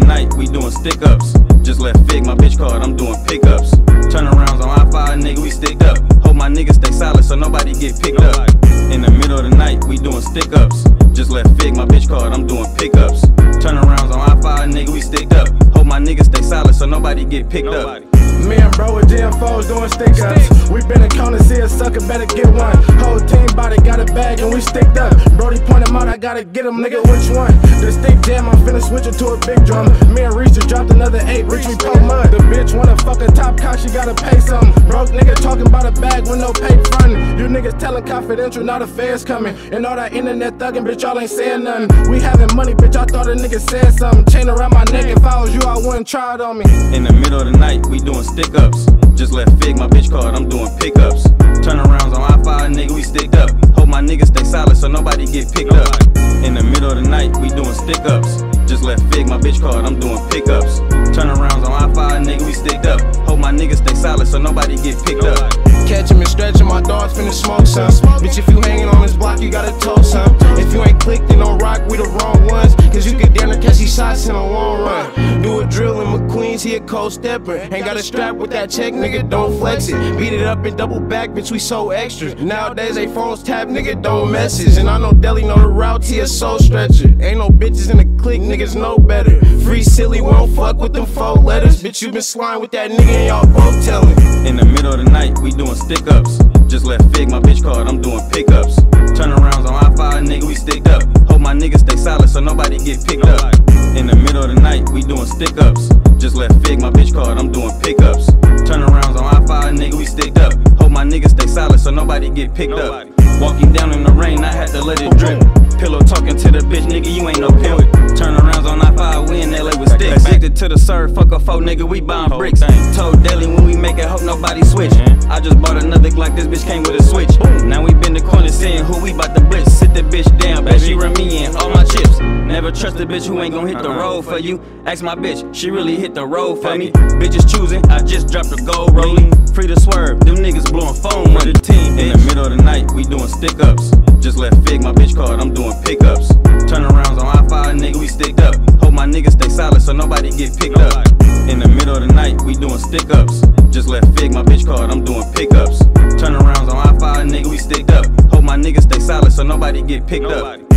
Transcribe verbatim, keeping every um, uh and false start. tonight, we doing stick-ups. Just left Fig, my bitch card, I'm doing pickups. Turnarounds on I five, nigga, we sticked up. Hope my niggas stay solid so nobody get picked up. In the middle of the night, we doing stick-ups. Just left Fig, my bitch card, I'm doing pickups. Turnarounds on I five, nigga, we sticked up. Hope my niggas stay solid so nobody get picked nobody. up. Me and bro with G M fours doing stick-ups. We been in corner, see a sucker, better get one. Whole team body got a bag and we sticked up. Brody point him out, I gotta get him, nigga, which one? The stick jam, I'm finna switch it to a big drum. Me and Reese just dropped another eight, Reese we pull mud. The bitch wanna fuck a top cock, she gotta pay something. Broke nigga talking about a bag with no pay frontin'. You niggas telling confidential, now the feds coming. And all that internet thuggin', bitch, y'all ain't saying nothing. We having money, bitch, I thought a nigga said something. Chain around my neck, if I was you, I wouldn't try it on me. In the middle of the night, we doing stick-ups. Just left Fig, my bitch card, I'm doing pickups. Turnarounds on I five, nigga, we sticked up. Hope my niggas stay solid so nobody get picked up. In the middle of the night, we doing stick-ups. Just left Fig, my bitch card, I'm doing pickups. Turnarounds on I five, nigga, we sticked up. Hope my niggas stay solid so nobody get picked up. Catch him and stretch him, my dog's finna smoke some. Bitch, if you hanging on this block, you gotta toe some. If you ain't clicked, then don't rock, we the wrong ones. Cause you get down and catch these shots in a long run. Do a drill in McQueen's, he a cold stepper. Ain't got a strap with that check, nigga, don't flex it. Beat it up and double back, bitch, we so extras. Nowadays, they phones tap, nigga, don't message. And I know Delly know the route, he a soul stretcher. Ain't no bitches in the clique, niggas know better. Free silly, we don't fuck with them four letters. Bitch, you been slime with that nigga and y'all both telling. In the middle of the night, we doing stick-ups. Just left Fig, my bitch card, I'm doing pickups. Turnarounds on I five, nigga, we sticked up. Hope my niggas stay solid so nobody get picked up. In the middle of the night, we doing stick-ups. Just left Fig, my bitch card, I'm doing pickups. Turnarounds on I five, nigga, we sticked up. Hope my niggas stay solid so nobody get picked nobody. up. Walking down in the rain, I had to let it drip. Pillow talking to the bitch, nigga, you ain't no pimp. Turnarounds on I five, we in L A with sticks. Addicted to the serve, fuck a foe, nigga, we buying bricks. Told Delly when we make it, hope nobody switch. I just bought another Glock, this bitch came with a switch. Now we been the corner seeing who we bout to blitz. Sit the bitch down, baby, she run me in all my chips. Never trust a bitch who ain't gon' hit the road for you. Ask my bitch, she really hit the road for me. Bitches choosing, I just dropped a gold rolling. Free to swerve, them niggas blowing phone with the team. In the middle of the night, we doing stick-ups. Just left Fig, my bitch card, I'm doing pickups. Turnarounds on I five, nigga, we sticked up. Hope my niggas stay solid so nobody get picked up. In the middle of the night, we doing stick-ups. Just left Fig, my bitch card, I'm doing pickups. Turnarounds on I five, nigga, we sticked up. Hope my niggas stay solid so nobody get picked up.